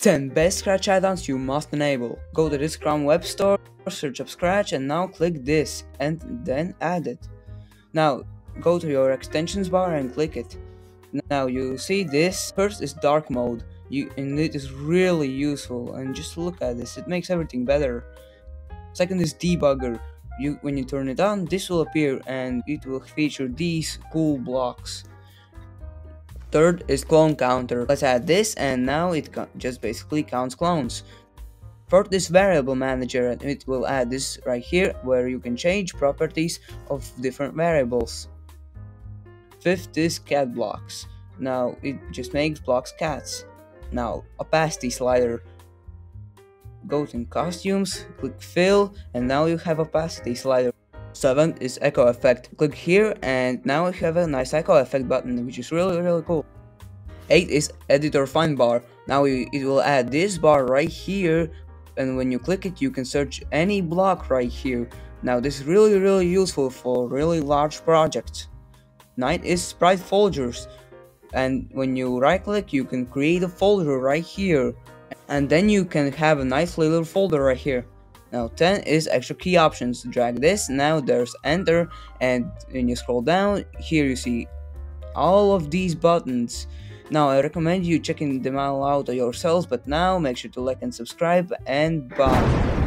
10 best Scratch add-ons you must enable. Go to this Chrome web store, search up Scratch, and now click this and then add it. Now go to your extensions bar and click it. Now you see this first is dark mode, and it is really useful, and just look at this, it makes everything better. Second is debugger. When you turn it on, this will appear and it will feature these cool blocks. Third is clone counter. Let's add this, and now it just basically counts clones. Fourth is variable manager, and it will add this right here where you can change properties of different variables. Fifth is cat blocks. Now it just makes blocks cats. Now opacity slider. Go to costumes, click fill, and now you have opacity slider. Seventh is echo effect. Click here and now you have a nice echo effect button, which is really cool. Eight is editor find bar. Now it will add this bar right here, and when you click it you can search any block right here. Now this is really useful for really large projects. Ninth is sprite folders, and when you right click you can create a folder right here, and then you can have a nice little folder right here. Now 10 is extra key options. Drag this, now there's enter, and when you scroll down here you see all of these buttons. Now I recommend you checking them all out yourselves, but now make sure to like and subscribe, and bye.